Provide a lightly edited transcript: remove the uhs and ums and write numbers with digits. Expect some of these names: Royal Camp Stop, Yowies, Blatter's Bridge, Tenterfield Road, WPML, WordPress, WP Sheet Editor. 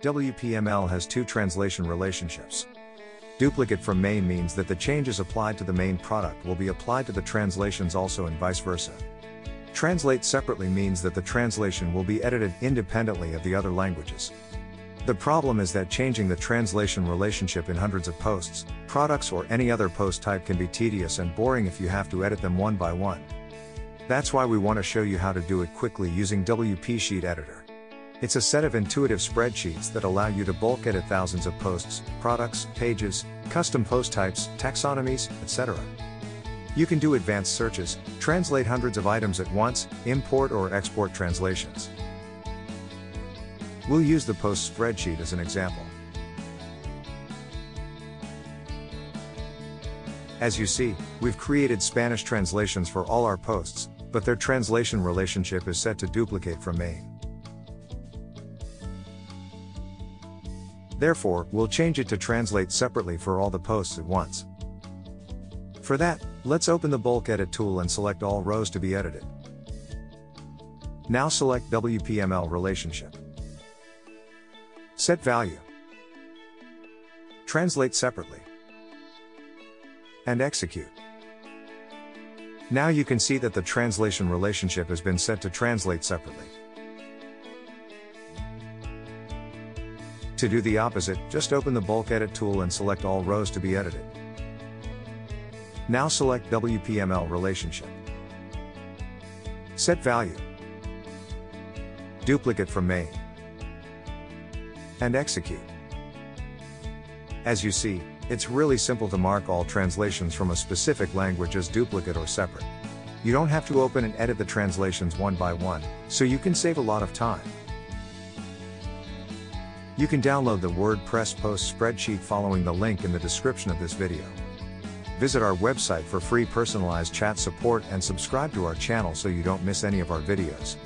WPML has two translation relationships. Duplicate from main means that the changes applied to the main product will be applied to the translations also and vice versa. Translate separately means that the translation will be edited independently of the other languages. The problem is that changing the translation relationship in hundreds of posts, products or any other post type can be tedious and boring if you have to edit them one by one. That's why we want to show you how to do it quickly using WP Sheet Editor. It's a set of intuitive spreadsheets that allow you to bulk edit thousands of posts, products, pages, custom post types, taxonomies, etc. You can do advanced searches, translate hundreds of items at once, import or export translations. We'll use the post spreadsheet as an example. As you see, we've created Spanish translations for all our posts, but their translation relationship is set to duplicate from main. Therefore, we'll change it to translate separately for all the posts at once. For that, let's open the bulk edit tool and select all rows to be edited. Now select WPML relationship. Set value. Translate separately. And execute. Now you can see that the translation relationship has been set to translate separately. To do the opposite, just open the bulk edit tool and select all rows to be edited. Now select WPML relationship. Set value. Duplicate from main. And execute. As you see, it's really simple to mark all translations from a specific language as duplicate or separate. You don't have to open and edit the translations one by one, so you can save a lot of time. You can download the WordPress post spreadsheet following the link in the description of this video. Visit our website for free personalized chat support and subscribe to our channel so you don't miss any of our videos.